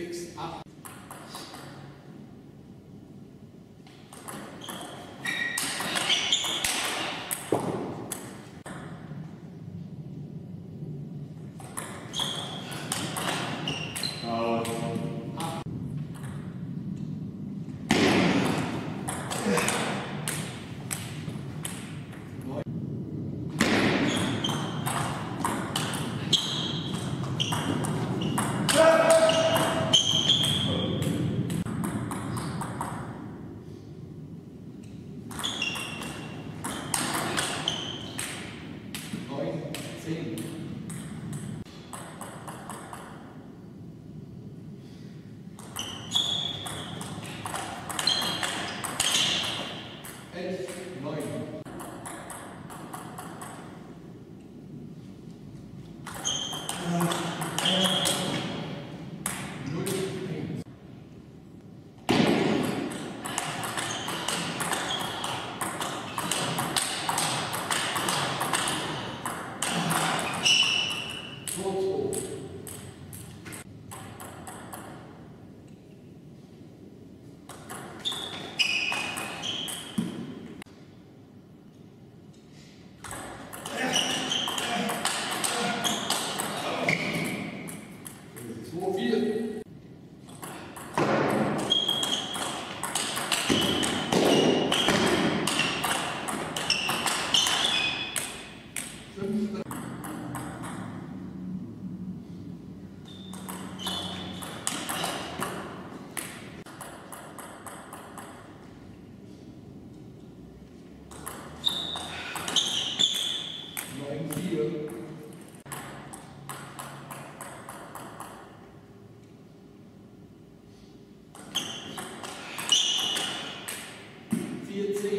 6 up. It's